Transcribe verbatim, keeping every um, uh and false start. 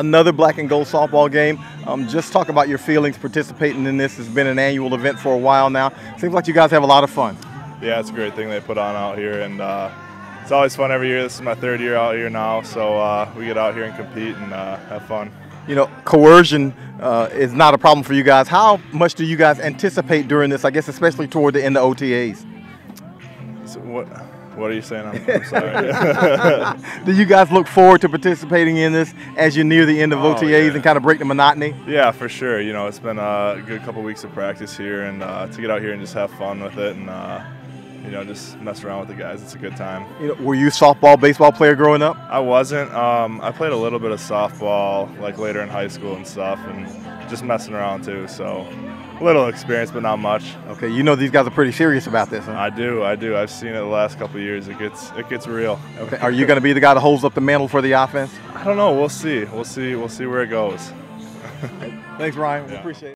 another black and gold softball game. Um, just talk about your feelings participating in this. It's been an annual event for a while now. Seems like you guys have a lot of fun. Yeah, it's a great thing they put on out here, and uh, it's always fun every year. This is my third year out here now, so uh, we get out here and compete and uh, have fun. You know, coercion uh, is not a problem for you guys. How much do you guys anticipate during this, I guess, especially toward the end of O T As? So what, what are you saying? I'm, I'm sorry. Do you guys look forward to participating in this as you near the end of oh, O T As yeah. and kind of break the monotony? Yeah, for sure. You know, it's been a good couple weeks of practice here, and uh, to get out here and just have fun with it and, uh, you know, just mess around with the guys. It's a good time. You know, were you a softball, baseball player growing up? I wasn't. Um, I played a little bit of softball, like, later in high school and stuff, and just messing around, too. So a little experience, but not much. Okay, you know these guys are pretty serious about this, huh? I do. I do. I've seen it the last couple of years. It gets it gets real. Okay. Are you going to be the guy that holds up the mantle for the offense? I don't know. We'll see. We'll see. We'll see where it goes. Thanks, Ryan. Yeah. We appreciate it.